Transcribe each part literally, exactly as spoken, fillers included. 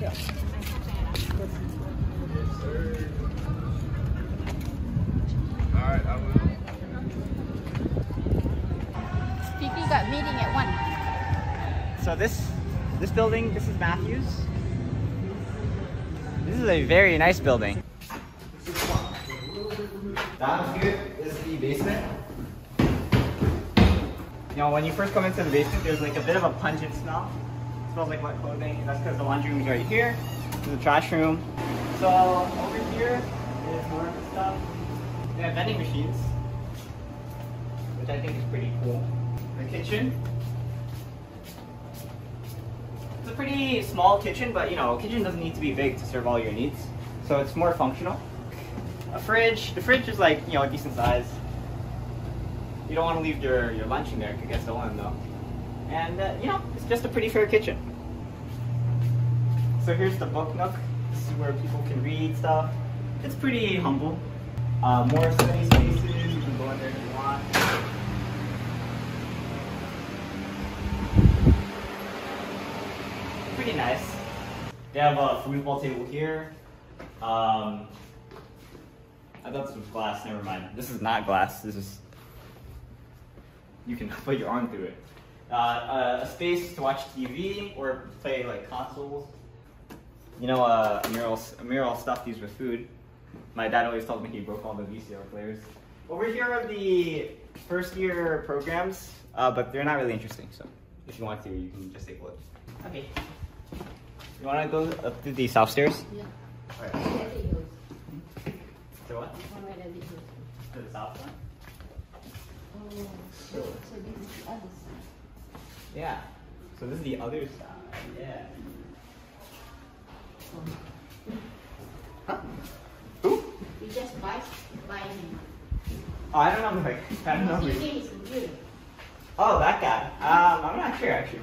Yeah. Yes, sir. All right, I will. P P got meeting at one. So this, this building, this is Matthews. This is a very nice building. Down here is the basement. You know, when you first come into the basement, there's like a bit of a pungent smell. It smells like wet clothing. That's because the laundry room is right here. This is the trash room. So over here is more of the stuff. They have vending machines, which I think is pretty cool. The kitchen. It's a pretty small kitchen, but you know, a kitchen doesn't need to be big to serve all your needs. So it's more functional. A fridge. The fridge is like, you know, a decent size. You don't want to leave your, your lunch in there, I guess I want to know. And, uh, you know, it's just a pretty fair kitchen. So here's the book nook. This is where people can read stuff. It's pretty humble. Uh, more study spaces. You can go in there if you want. Pretty nice. They have a foosball table here. Um, I thought this was glass, never mind. This is not glass, this is... You can put your arm through it. Uh, a space to watch T V or play like consoles. You know, uh, mural, a mural stuffed these with food. My dad always told me he broke all the V C R players. Over here are the first year programs, uh, but they're not really interesting, so if you want to, you can just take a look. Okay. You want to go up to the south stairs? Yeah. All right. To what? To the south one? Oh, so, so this is the other side. Yeah. So this is the other side. Yeah. Huh? Who? We just buy, buy him. Oh, I don't know. I don't know. Who. Oh, that guy. Um, I'm not sure actually.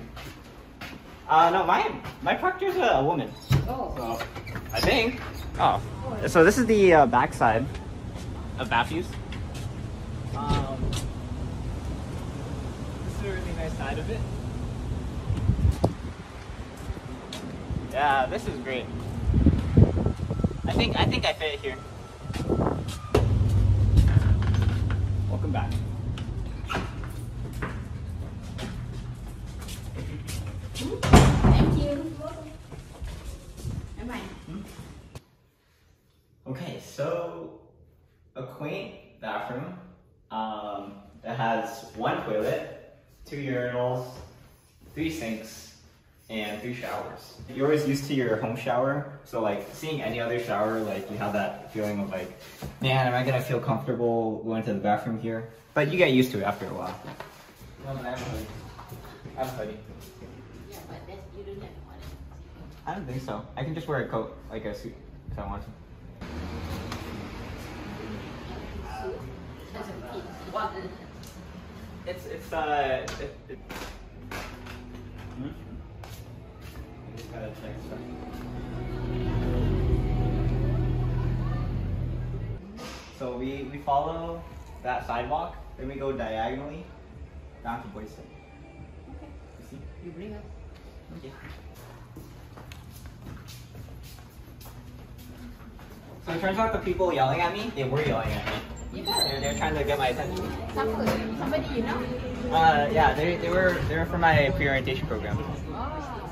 Uh, no, my my proctor's a, a woman. Oh. So, I think. Oh. So this is the uh, back side of Matthews. Um, this is a really nice side of it. Yeah, this is great. I think I think I fit here. Welcome back. Thank you. Am I? Okay, so a quaint bathroom um, that has one toilet, two urinals, three sinks, and three showers. You're always used to your home shower, so like seeing any other shower, like you have that feeling of like, man, am I gonna feel comfortable going to the bathroom here? But you get used to it after a while. No, but I have a hoodie. I have a hoodie. Yeah, but that's, you don't have one. I don't think so. I can just wear a coat, like a suit, if I want to. It's it's uh. It, it. Hmm? I just gotta check stuff. So we we follow that sidewalk, then we go diagonally down to Boyce. Okay. You see? You bring us. Okay. So it turns out the people yelling at me, they were yelling at me. You got it. They're, they're trying to get my attention. Somebody you know? Uh, yeah, they, they were they were from my pre-orientation program. Oh.